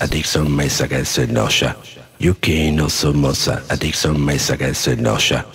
Addiction, mesa, que se nosha.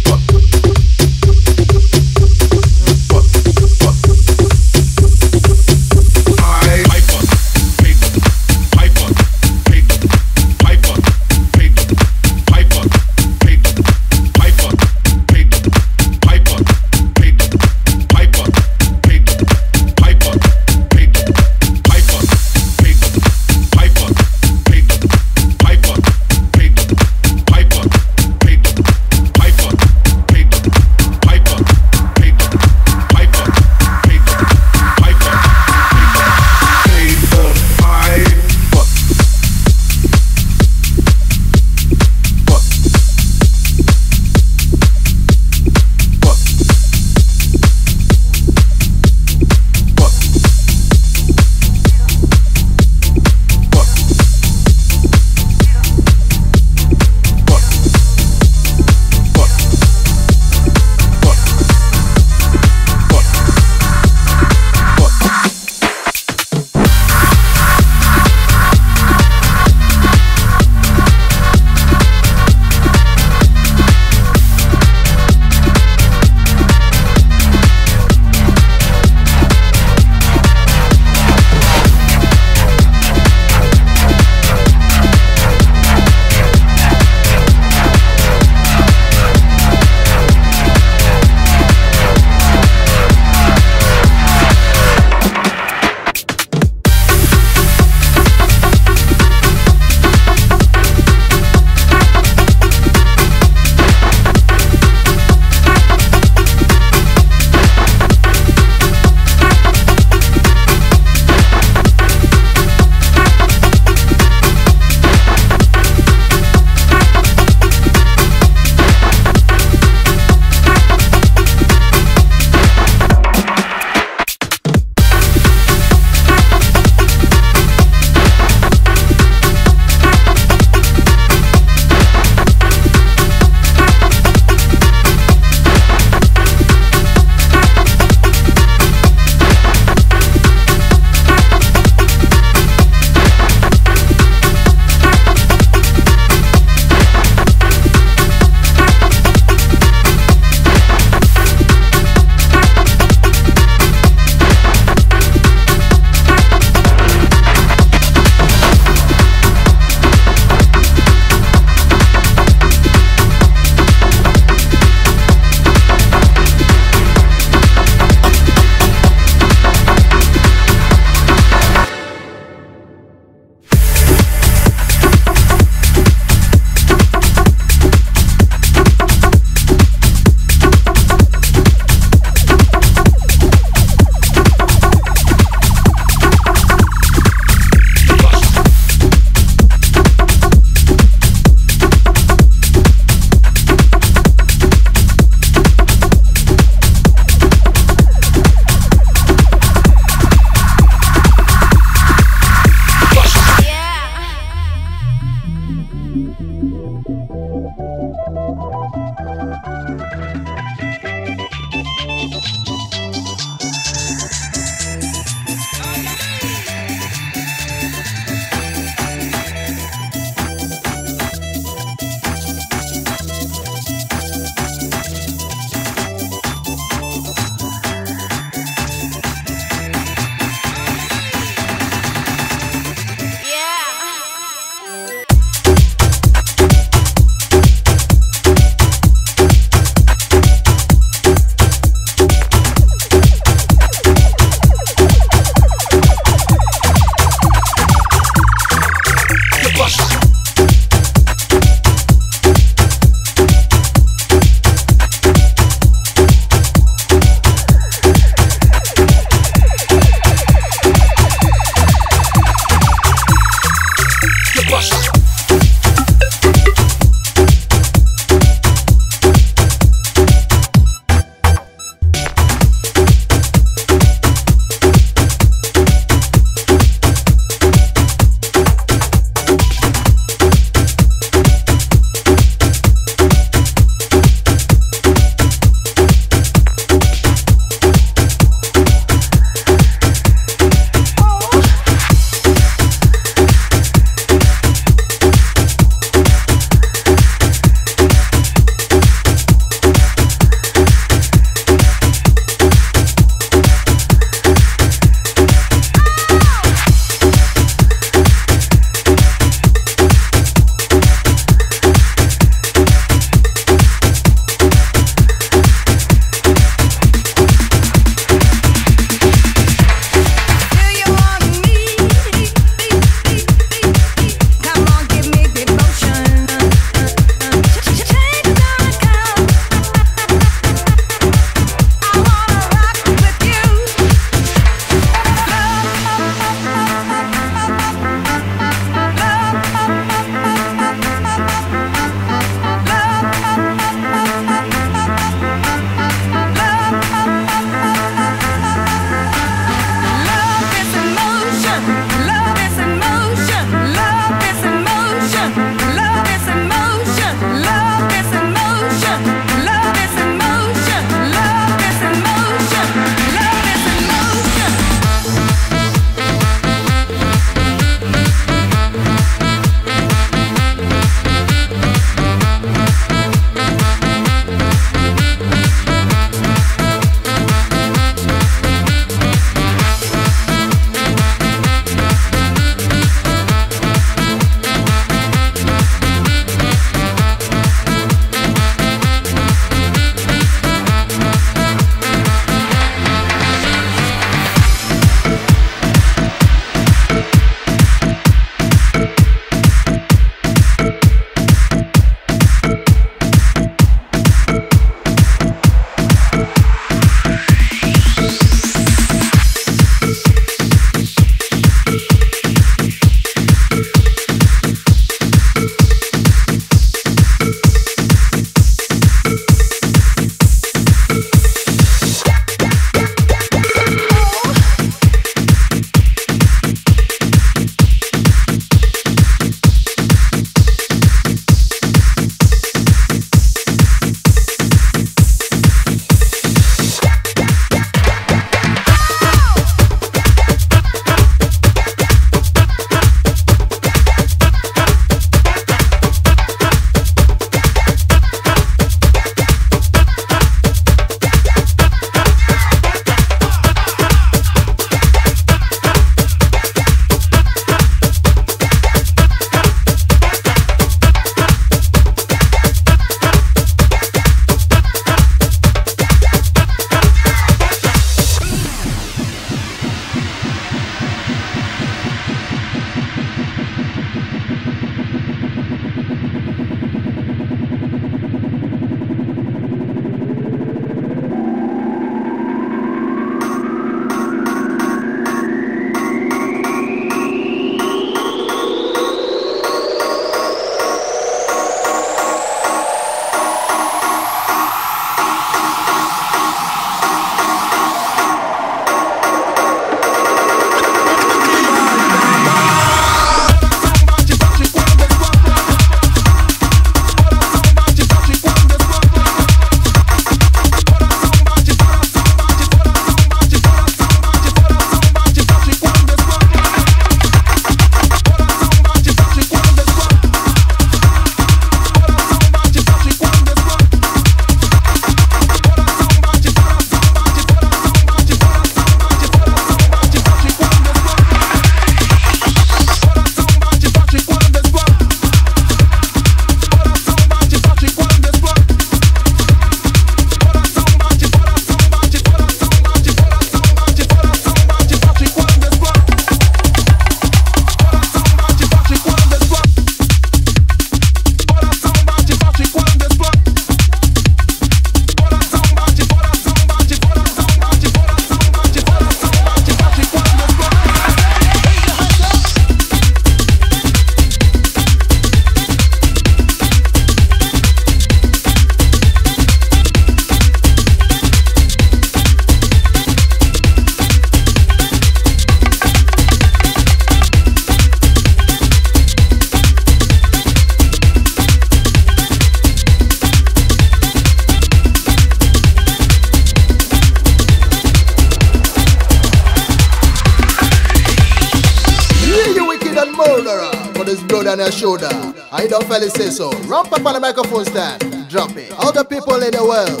her shoulder. I don't fairly say so. Ramp up on the microphone stand. Drop it. All the people in the world,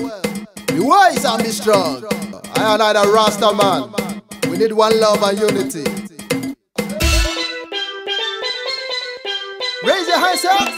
be wise and be strong. I and I the Rasta man. We need one love and unity. Raise your hands up.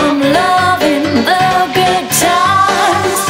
I'm loving the good times.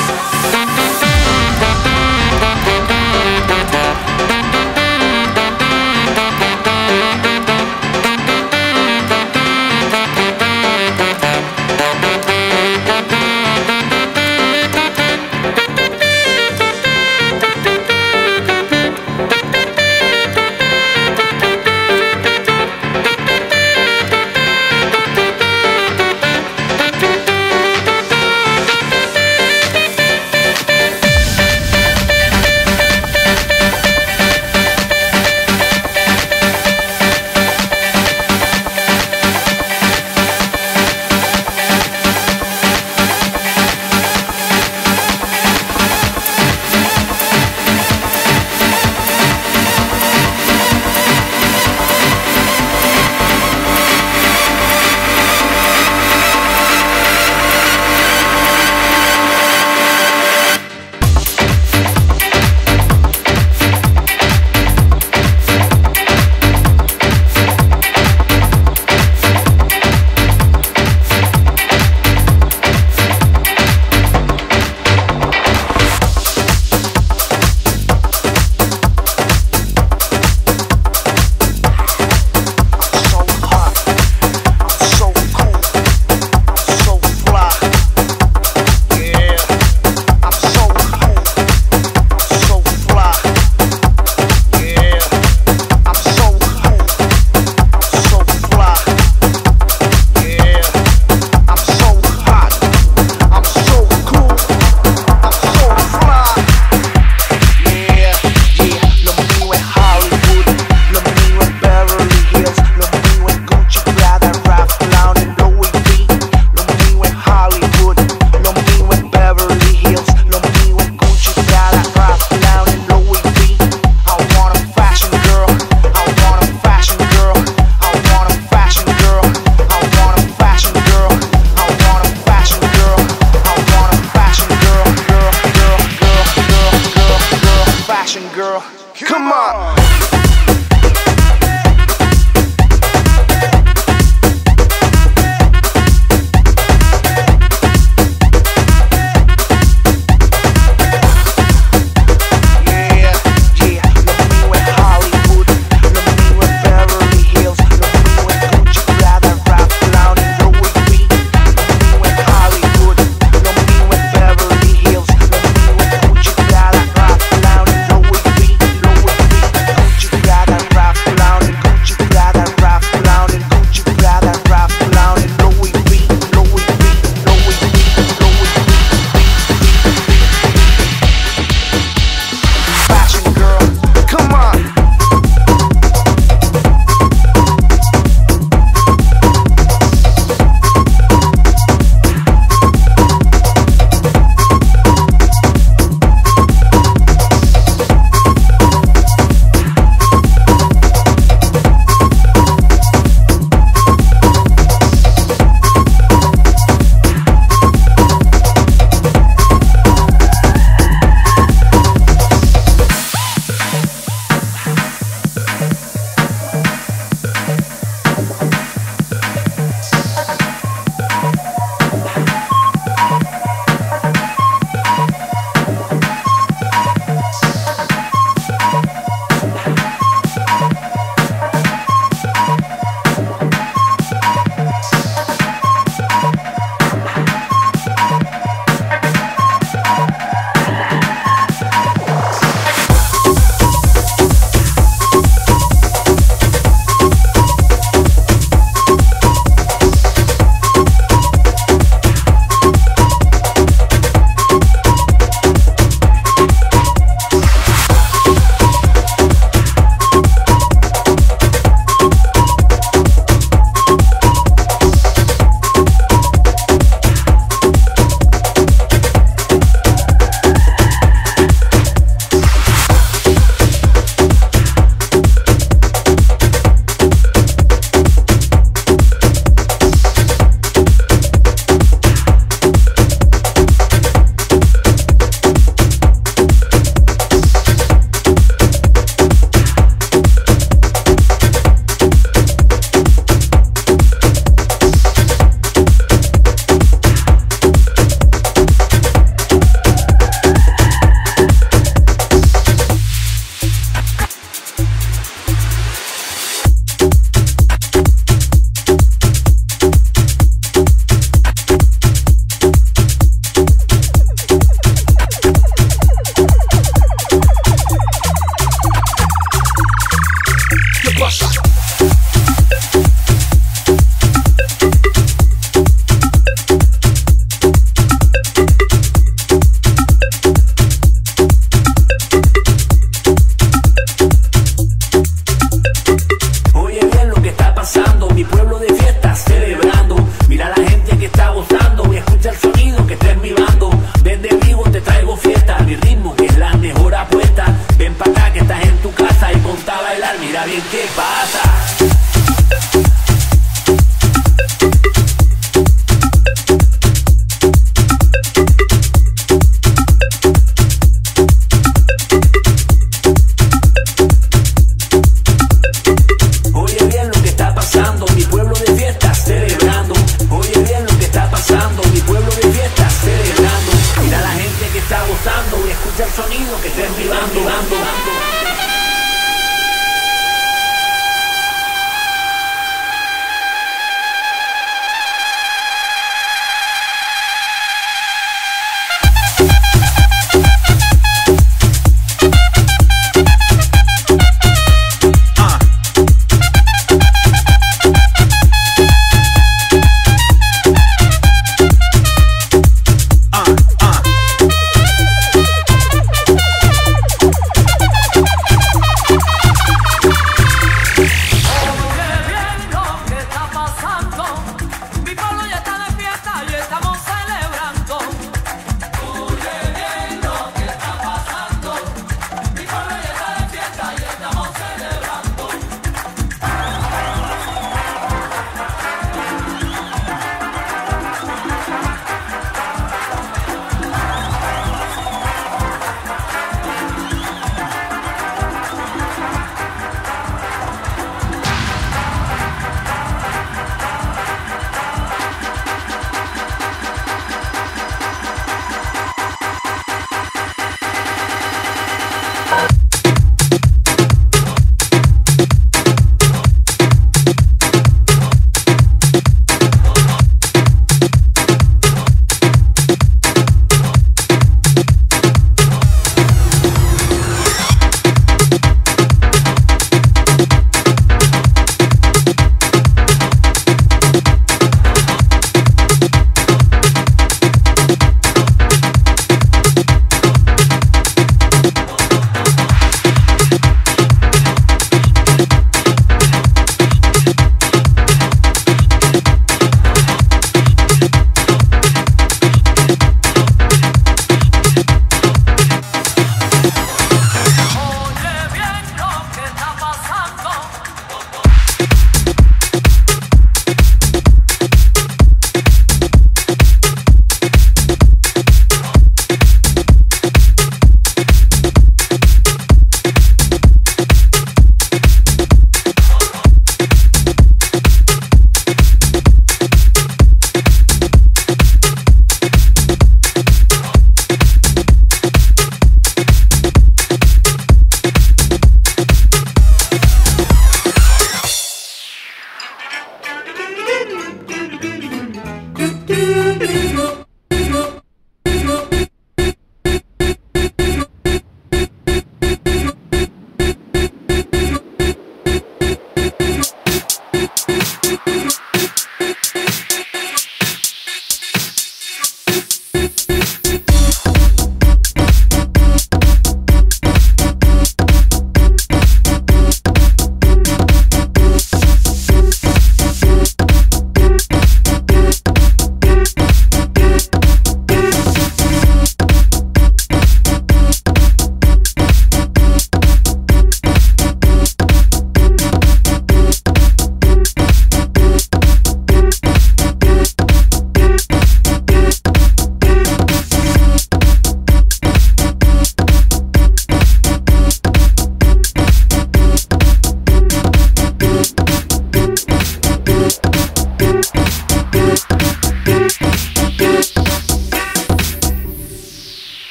action, girl. Come on.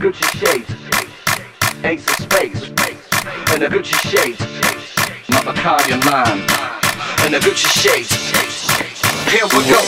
Gucci shades, ace of space, and the Gucci shades. call your mind. And the Gucci shades. Here we go.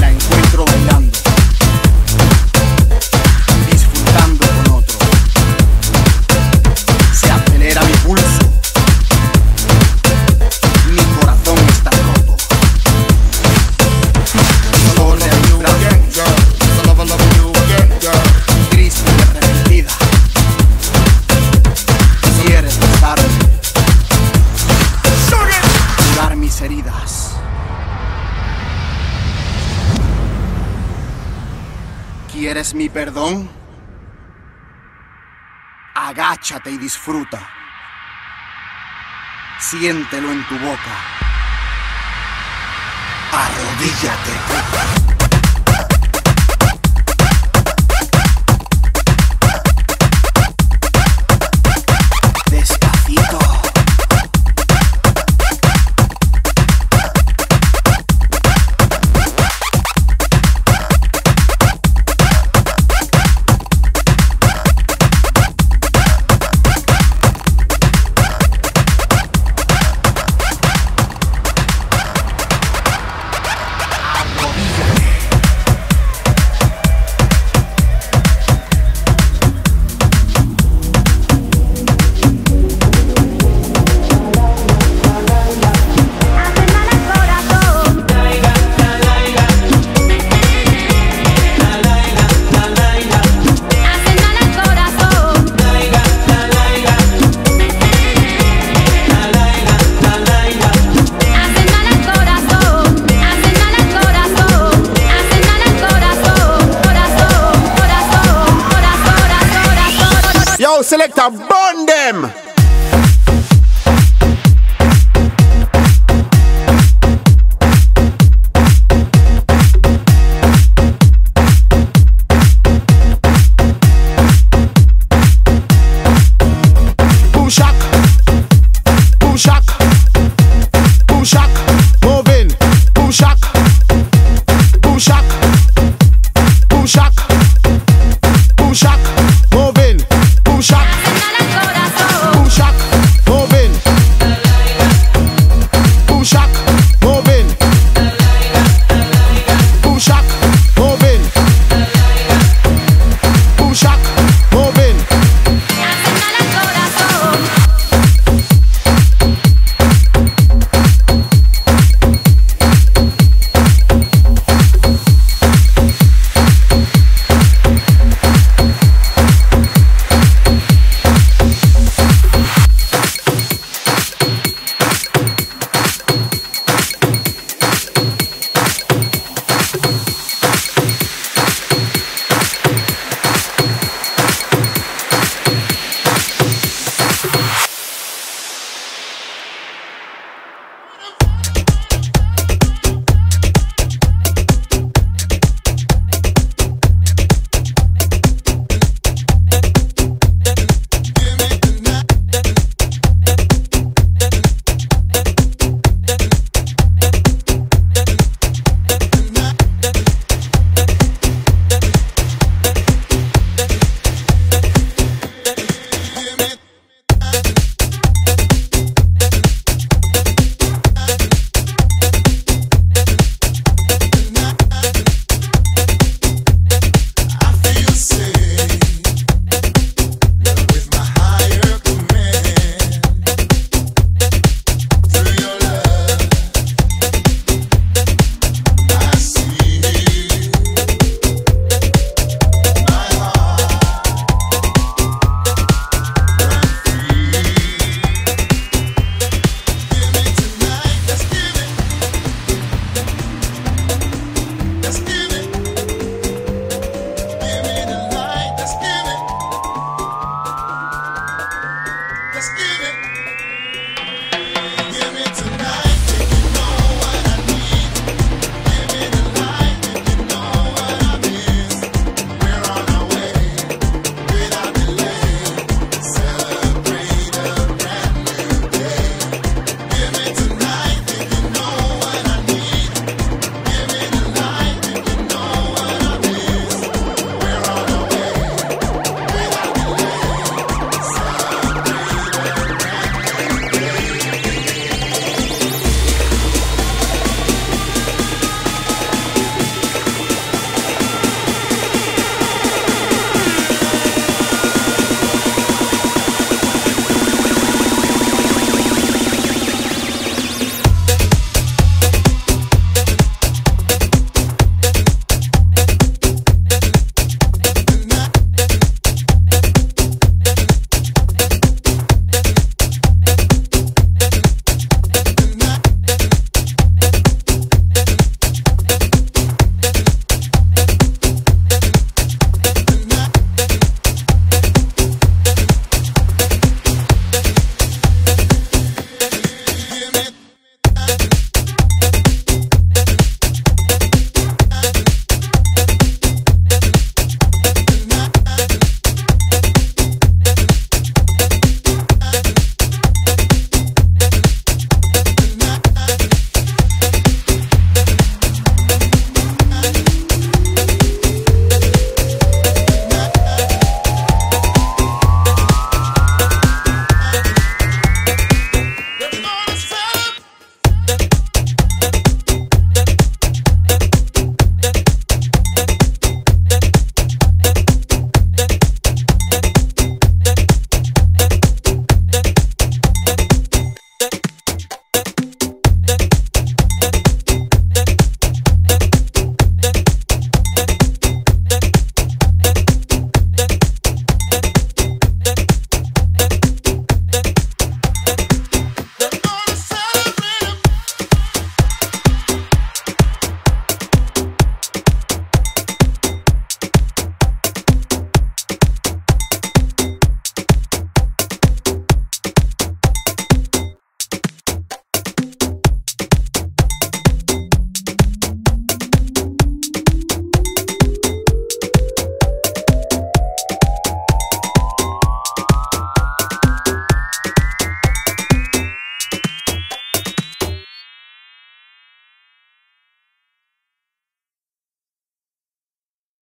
La encuentro bailando, disfrutando con otro. Se acelera mi pulso, mi corazón está roto. Corre a mi brazo, gris y arrepentida. Quieres besarme, curar mis heridas. ¿Quieres mi perdón? Agáchate y disfruta. Siéntelo en tu boca. Arrodíllate. Selector, burn them!